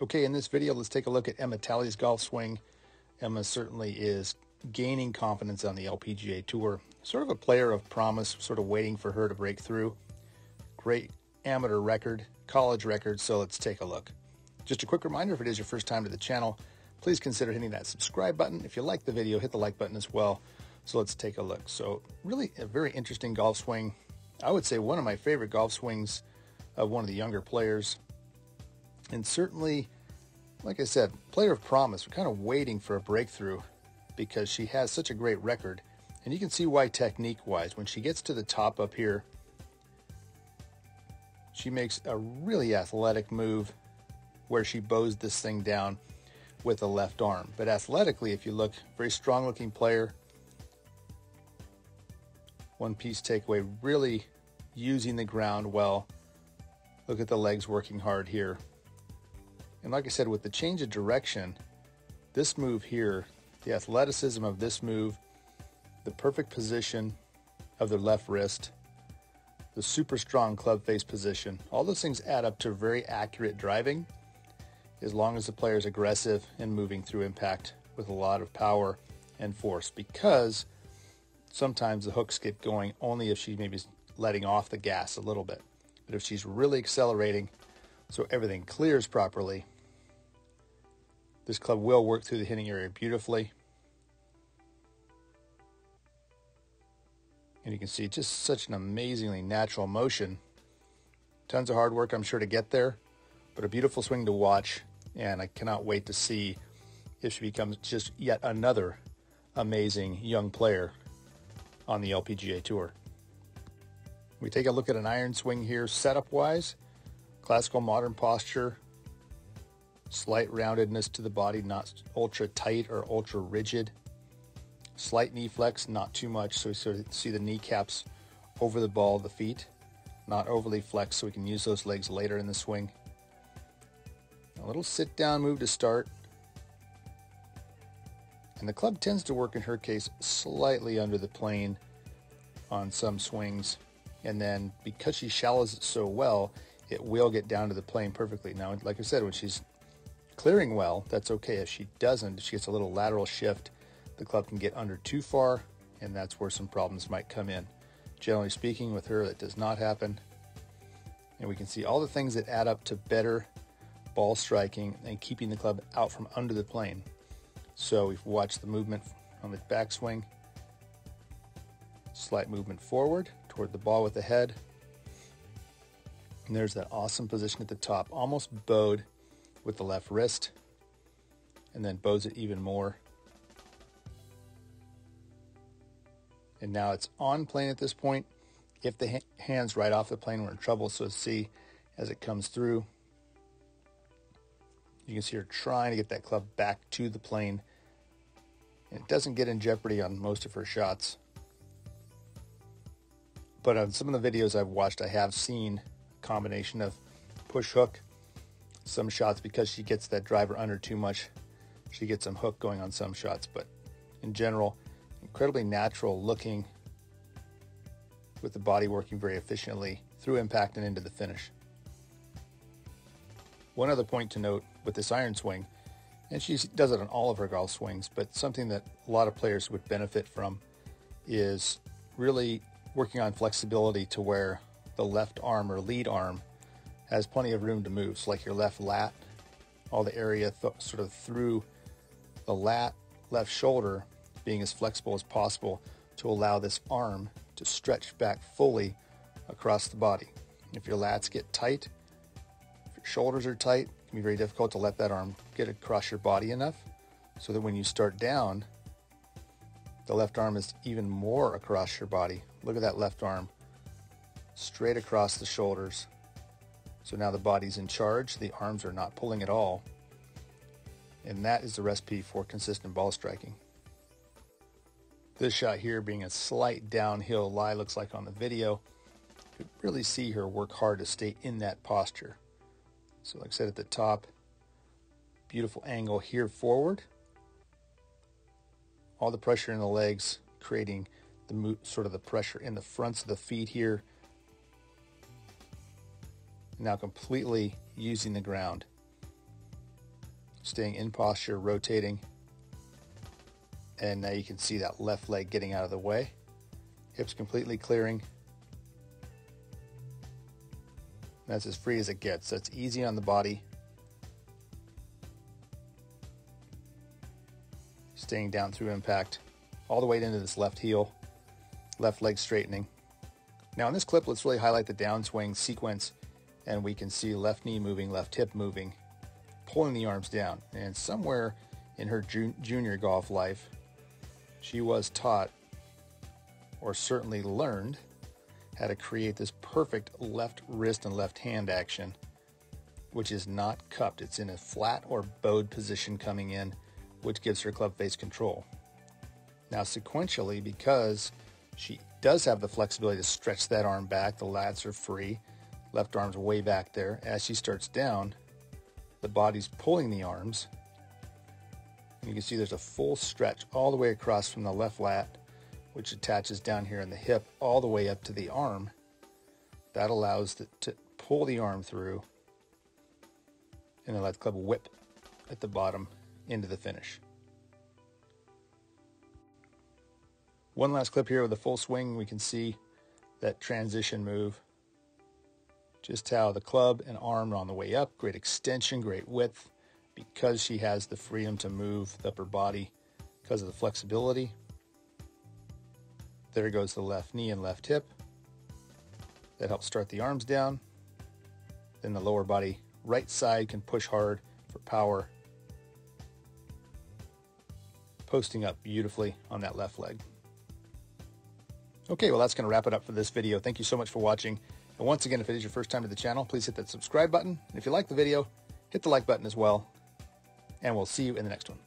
Okay, in this video, let's take a look at Emma Talley's golf swing. Emma certainly is gaining confidence on the LPGA Tour. Sort of a player of promise, sort of waiting for her to break through. Great amateur record, college record, so let's take a look. Just a quick reminder, if it is your first time to the channel, please consider hitting that subscribe button. If you like the video, hit the like button as well. So let's take a look. So really a very interesting golf swing. I would say one of my favorite golf swings of one of the younger players. And certainly, like I said, player of promise. We're kind of waiting for a breakthrough because she has such a great record. And you can see why technique-wise, when she gets to the top up here, she makes a really athletic move where she bows this thing down with the left arm. But athletically, if you look, very strong-looking player. One-piece takeaway, really using the ground well. Look at the legs working hard here. And like I said, with the change of direction, this move here, the athleticism of this move, the perfect position of the left wrist, the super strong club face position, all those things add up to very accurate driving as long as the player is aggressive and moving through impact with a lot of power and force, because sometimes the hooks get going only if she maybe is letting off the gas a little bit. But if she's really accelerating, so everything clears properly, this club will work through the hitting area beautifully. And you can see just such an amazingly natural motion. Tons of hard work, I'm sure, to get there, but a beautiful swing to watch. And I cannot wait to see if she becomes just yet another amazing young player on the LPGA Tour. We take a look at an iron swing here, setup-wise. Classical modern posture, slight roundedness to the body, not ultra tight or ultra rigid. Slight knee flex, not too much, so we sort of see the kneecaps over the ball of the feet. Not overly flexed, so we can use those legs later in the swing. A little sit down move to start. And the club tends to work, in her case, slightly under the plane on some swings. And then because she shallows it so well, it will get down to the plane perfectly. Now, like I said, when she's clearing well, that's okay. If she doesn't, if she gets a little lateral shift, the club can get under too far, and that's where some problems might come in. Generally speaking, with her, that does not happen. And we can see all the things that add up to better ball striking and keeping the club out from under the plane. So we've watched the movement on the backswing, slight movement forward toward the ball with the head. And there's that awesome position at the top, almost bowed with the left wrist, and then bows it even more. And now it's on plane at this point. If the hand's right off the plane, we're in trouble. So see, as it comes through, you can see her trying to get that club back to the plane. And it doesn't get in jeopardy on most of her shots. But on some of the videos I've watched, I have seen combination of push hook, some shots, because she gets that driver under too much, she gets some hook going on some shots. But in general, incredibly natural looking, with the body working very efficiently through impact and into the finish. One other point to note with this iron swing, and she does it on all of her golf swings, but something that a lot of players would benefit from is really working on flexibility to where the left arm or lead arm has plenty of room to move. So like your left lat, all the area sort of through the lat, left shoulder, being as flexible as possible to allow this arm to stretch back fully across the body. If your lats get tight, if your shoulders are tight, it can be very difficult to let that arm get across your body enough so that when you start down, the left arm is even more across your body. Look at that left arm. Straight across the shoulders. So now the body's in charge, the arms are not pulling at all. And that is the recipe for consistent ball striking. This shot here being a slight downhill lie, looks like on the video, you could really see her work hard to stay in that posture. So like I said, at the top, beautiful angle here forward. All the pressure in the legs, creating the sort of the pressure in the fronts of the feet here. Now completely using the ground. staying in posture, rotating. And now you can see that left leg getting out of the way. Hips completely clearing. And that's as free as it gets. That's easy on the body. Staying down through impact, all the way into this left heel, left leg straightening. Now in this clip, let's really highlight the downswing sequence, and we can see left knee moving, left hip moving, pulling the arms down. And somewhere in her junior golf life, she was taught, or certainly learned, how to create this perfect left wrist and left hand action, which is not cupped. It's in a flat or bowed position coming in, which gives her club face control. Now sequentially, because she does have the flexibility to stretch that arm back, the lats are free, left arm's way back there. As she starts down, the body's pulling the arms. And you can see there's a full stretch all the way across from the left lat, which attaches down here in the hip all the way up to the arm. That allows it to pull the arm through and then let the club whip at the bottom into the finish. One last clip here with a full swing. We can see that transition move. Just how the club and arm on the way up, great extension, great width, because she has the freedom to move the upper body because of the flexibility. There goes the left knee and left hip. That helps start the arms down. Then the lower body, right side, can push hard for power. Posting up beautifully on that left leg. Okay, well, that's gonna wrap it up for this video. Thank you so much for watching. And once again, if it is your first time to the channel, please hit that subscribe button. And if you like the video, hit the like button as well. And we'll see you in the next one.